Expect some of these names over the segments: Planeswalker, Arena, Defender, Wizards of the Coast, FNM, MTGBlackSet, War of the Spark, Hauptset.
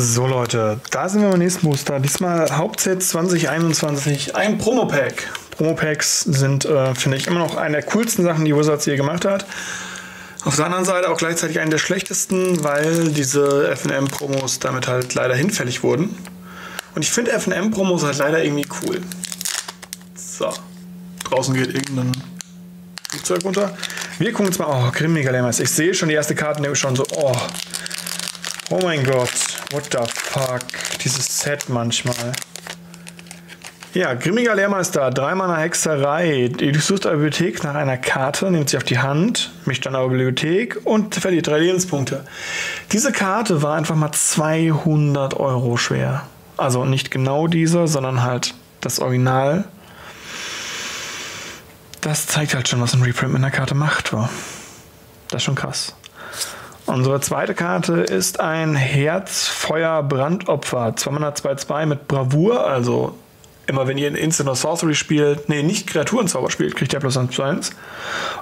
So Leute, da sind wir beim nächsten Booster. Diesmal Hauptset 2021, ein Promopack. Promopacks sind, finde ich, immer noch eine der coolsten Sachen, die Wizards hier gemacht hat. Auf der anderen Seite auch gleichzeitig einen der schlechtesten, weil diese FNM-Promos damit halt leider hinfällig wurden. Und ich finde FNM-Promos halt leider irgendwie cool. So, draußen geht irgendein Flugzeug runter. Wir gucken jetzt mal, oh, Grimm-Megalemmas. Ich sehe schon die erste Karte, nehme ich schon so, oh. Oh mein Gott, what the fuck, dieses Set manchmal. Ja, grimmiger Lehrmeister, 3 Mana Hexerei. Du suchst eine Bibliothek nach einer Karte, nimmt sie auf die Hand, mischt dann eine Bibliothek und verliert 3 Lebenspunkte. Diese Karte war einfach mal 200 € schwer. Also nicht genau diese, sondern halt das Original. Das zeigt halt schon, was ein Reprint mit einer Karte macht. Wow. Das ist schon krass. Unsere zweite Karte ist ein Herzfeuer-Brandopfer. 2-Mana 2/2 mit Bravour, also immer wenn ihr ein Instant oder Sorcery spielt, nee, nicht Kreaturenzauber spielt, kriegt ihr +1/+1.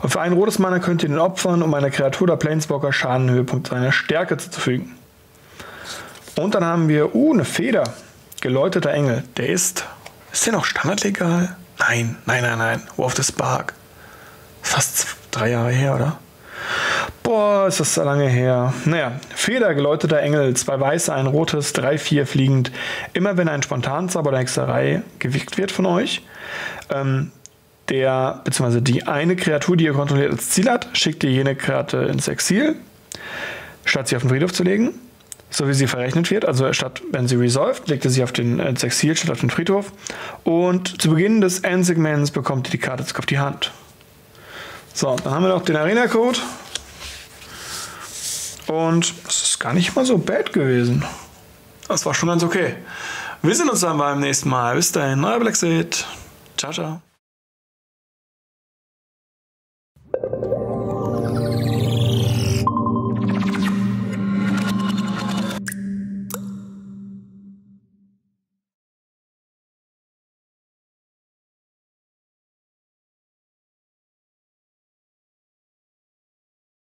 Und für ein rotes Mana könnt ihr den opfern, um einer Kreatur oder Planeswalker Schaden im Höhepunkt seiner Stärke zuzufügen. Und dann haben wir, eine Feder. Geläuteter Engel. Der ist der noch standardlegal? Nein, nein, nein, nein. War of the Spark. Fast 3 Jahre her, oder? Boah, ist das so lange her. Naja, Feder, geläuteter Engel, 2 weiße, ein rotes, 3/4 fliegend. Immer wenn ein Spontanzauber oder Hexerei gewickt wird von euch, beziehungsweise die eine Kreatur, die ihr kontrolliert, als Ziel hat, schickt ihr jene Karte ins Exil, statt sie auf den Friedhof zu legen, so wie sie verrechnet wird. Also statt, wenn sie resolved, legt ihr sie auf den Exil, statt auf den Friedhof. Und zu Beginn des Endsegments bekommt ihr die Karte auf die Hand. So, dann haben wir noch den Arena-Code. Und es ist gar nicht mal so bad gewesen. Das war schon ganz okay. Wir sehen uns dann beim nächsten Mal. Bis dahin, euer Blackset. Ciao, ciao.